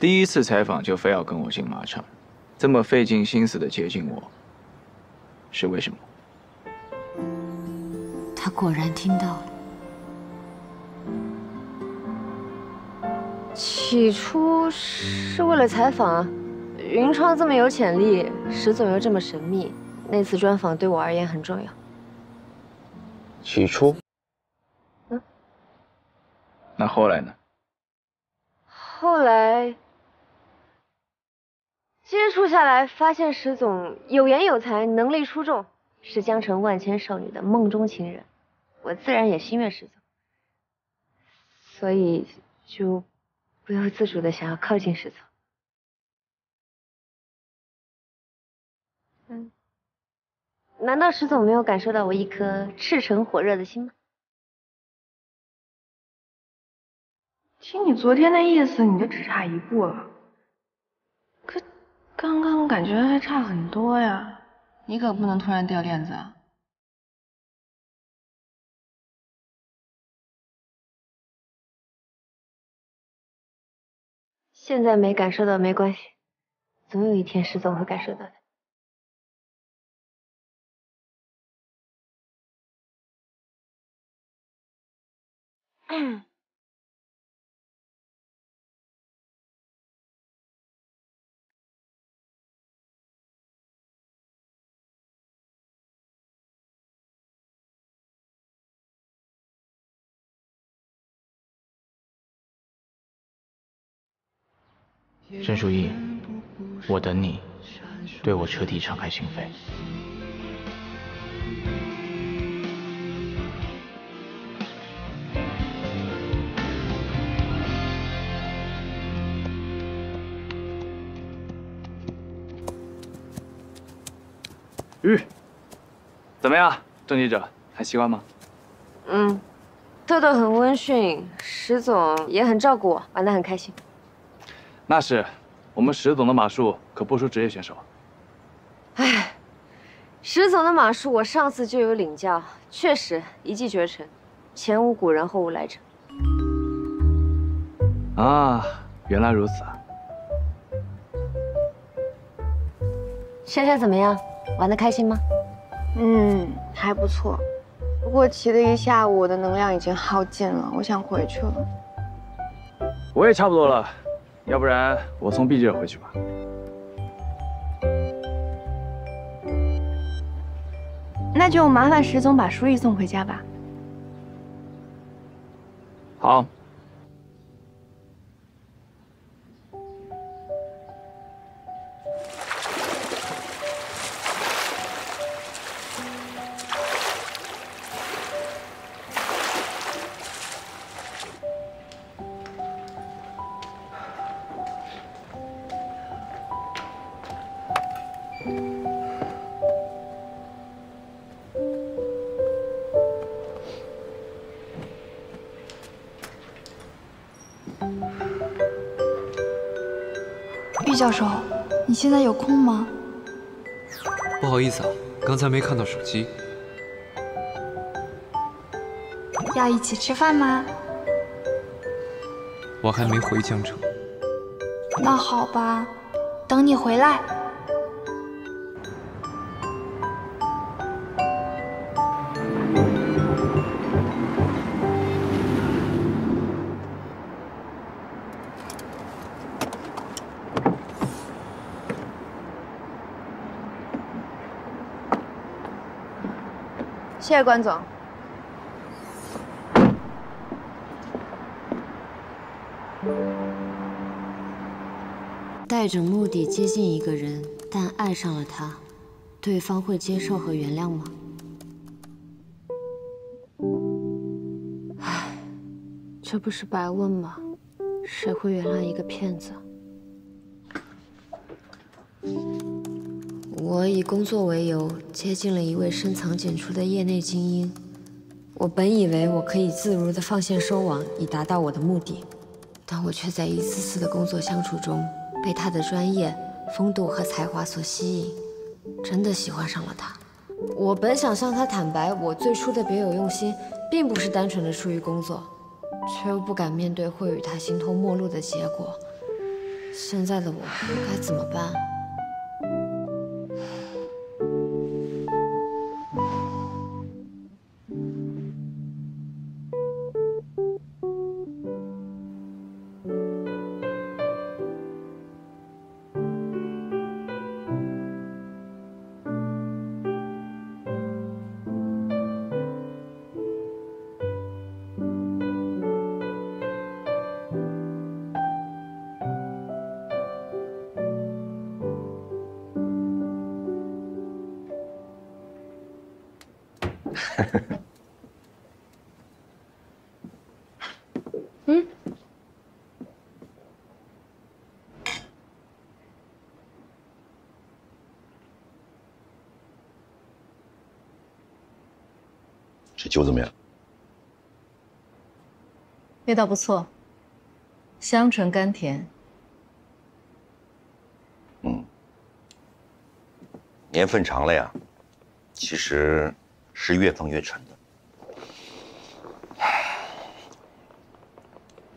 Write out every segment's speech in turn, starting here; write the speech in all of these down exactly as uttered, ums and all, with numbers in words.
第一次采访就非要跟我进马场，这么费尽心思的接近我，是为什么？他果然听到了。起初是为了采访，云超这么有潜力，石总又这么神秘，那次专访对我而言很重要。起初。 那后来呢？后来接触下来，发现石总有颜有才，能力出众，是江城万千少女的梦中情人，我自然也心悦石总，所以就不由自主的想要靠近石总。嗯，难道石总没有感受到我一颗赤诚火热的心吗？ 听你昨天的意思，你就只差一步了。可刚刚感觉还差很多呀，你可不能突然掉链子啊！现在没感受到没关系，总有一天石总会感受到的。嗯。 郑书意，我等你，对我彻底敞开心扉。嗯，怎么样，郑记者，还习惯吗？嗯，豆豆很温驯，石总也很照顾我，玩得很开心。 那是，我们石总的马术可不输职业选手。哎，石总的马术我上次就有领教，确实一骑绝尘，前无古人后无来者。啊，原来如此啊！珊珊怎么样？玩得开心吗？嗯，还不错。不过骑了一下午，我的能量已经耗尽了，我想回去了。我也差不多了。 要不然我送毕姐回去吧。那就麻烦石总把书意送回家吧。好。教授，你现在有空吗？不好意思啊，刚才没看到手机。要一起吃饭吗？我还没回江城。那好吧，等你回来。谢谢关总。带着目的接近一个人，但爱上了他，对方会接受和原谅吗？唉，这不是白问吗？谁会原谅一个骗子？我以工作为由接近了一位深藏茧出的业内精英，我本以为我可以自如地放线收网，以达到我的目的，但我却在一次次的工作相处中，被他的专业、风度和才华所吸引，真的喜欢上了他。我本想向他坦白，我最初的别有用心，并不是单纯的出于工作，却又不敢面对会与他形同陌路的结果，现在的我该怎么办？嗯，这酒怎么样？味道不错，香醇甘甜。嗯，年份长了呀，其实。 是越放越沉的。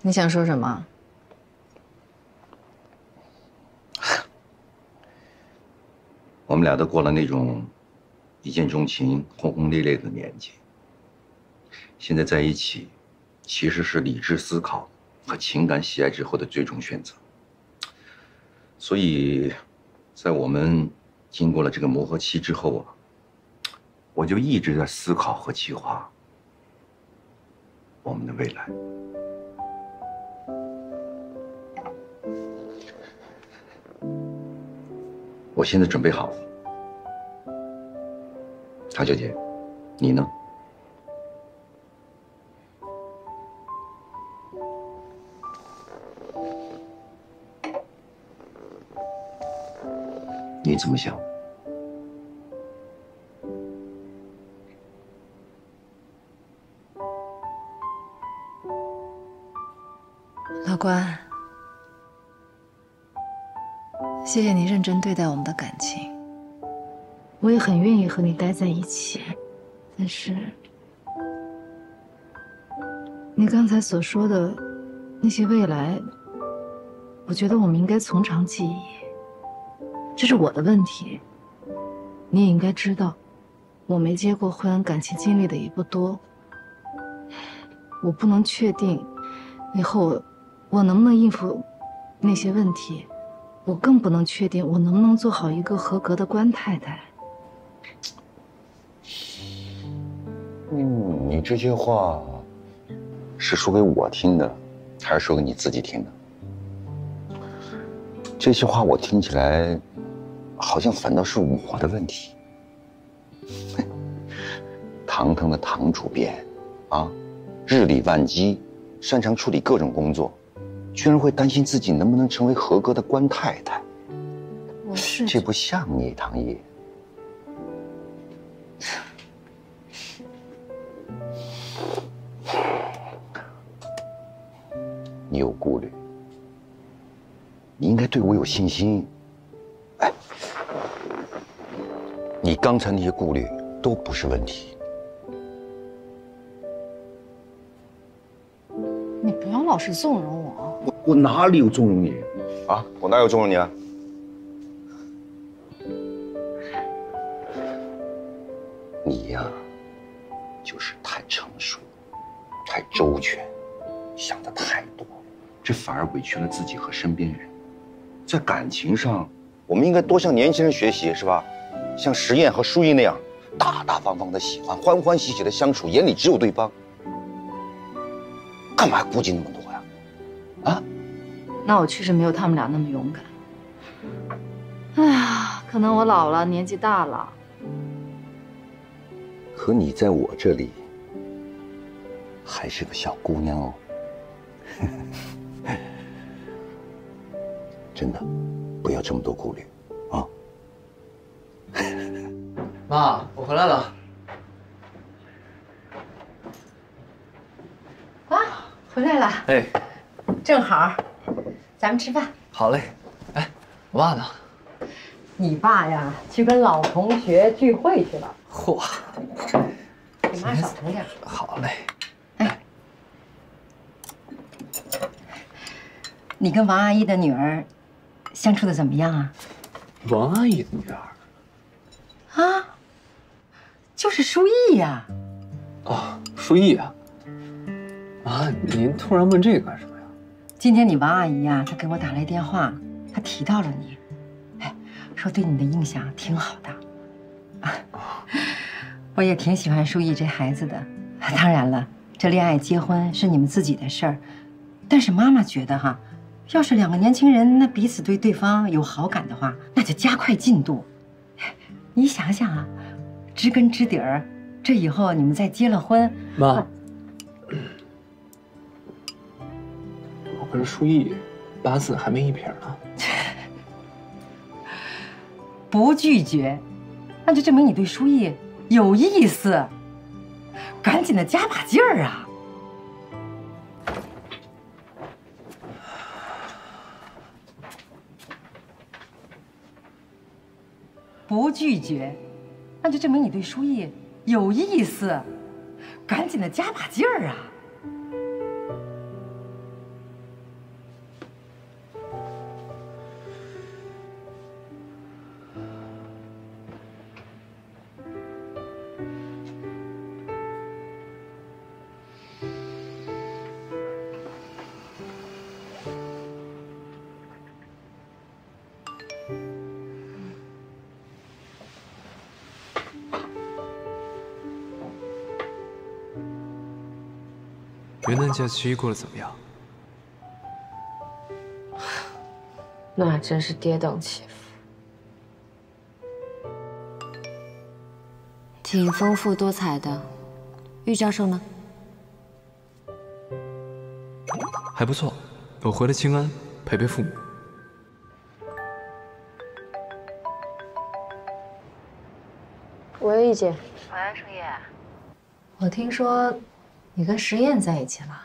你想说什么？我们俩都过了那种一见钟情、轰轰烈烈的年纪，现在在一起，其实是理智思考和情感喜爱之后的最终选择。所以，在我们经过了这个磨合期之后啊。 我就一直在思考和计划我们的未来。我现在准备好了，唐小姐，你呢？你怎么想？ 老关，谢谢你认真对待我们的感情。我也很愿意和你待在一起，但是你刚才所说的那些未来，我觉得我们应该从长计议。这是我的问题，你也应该知道，我没接过婚姻感情经历的也不多，我不能确定以后。 我能不能应付那些问题？我更不能确定我能不能做好一个合格的官太太。嗯，你这些话是说给我听的，还是说给你自己听的？这些话我听起来，好像反倒是我的问题。堂堂的堂主编，啊，日理万机，擅长处理各种工作。 居然会担心自己能不能成为合格的官太太，我是这不像你，唐毅。你有顾虑，你应该对我有信心。哎，你刚才那些顾虑都不是问题。 老是纵容我，我我哪里有纵容你啊？我哪有纵容你啊？你呀、啊，就是太成熟，太周全，想的太多，这反而委屈了自己和身边人。在感情上，我们应该多向年轻人学习，是吧？像石燕和舒毅那样，大大方方的喜欢，欢欢喜喜的相处，眼里只有对方。 干嘛顾忌那么多呀？啊？那我确实没有他们俩那么勇敢。哎呀，可能我老了，年纪大了。可你在我这里还是个小姑娘哦，真的，不要这么多顾虑啊。妈，我回来了。 回来了，哎，正好，咱们吃饭。好嘞，哎，我爸呢？你爸呀，去跟老同学聚会去了。嚯，你妈少疼点。好嘞。哎，你跟王阿姨的女儿相处的怎么样啊？文阿姨怎么样？啊，就是舒逸呀。哦，舒逸啊。啊，您突然问这个干什么呀？今天你王阿姨呀，她给我打来电话，她提到了你，哎，说对你的印象挺好的。 我也挺喜欢舒逸这孩子的，当然了，这恋爱结婚是你们自己的事儿，但是妈妈觉得哈，要是两个年轻人那彼此对对方有好感的话，那就加快进度。你想想啊，知根知底儿，这以后你们再结了婚，妈，我跟舒逸八字还没一撇呢，不拒绝。 那就证明你对舒逸有意思，赶紧的加把劲儿啊！不拒绝，那就证明你对舒逸有意思，赶紧的加把劲儿啊！ 元旦假期过得怎么样？那真是跌宕起伏，挺丰富多彩的。玉教授呢？还不错，我回了清安，陪陪父母。喂，易姐。喂，盛烨。我听说。 你跟石燕在一起了？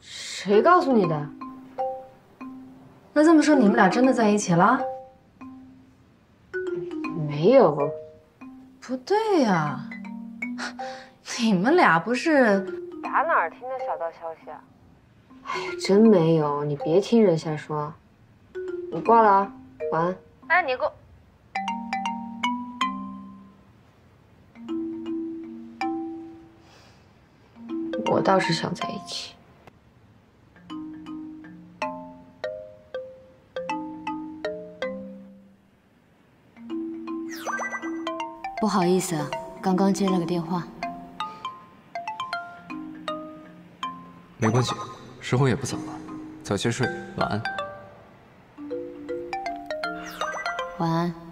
谁告诉你的？那这么说，你们俩真的在一起了？没有。不对呀，你们俩不是打哪儿听的小道消息啊？哎呀，真没有，你别听人瞎说。你挂了啊，晚安。哎，你给我。 我倒是想在一起。不好意思啊，刚刚接了个电话。没关系，时候也不早了，早些睡，晚安。晚安。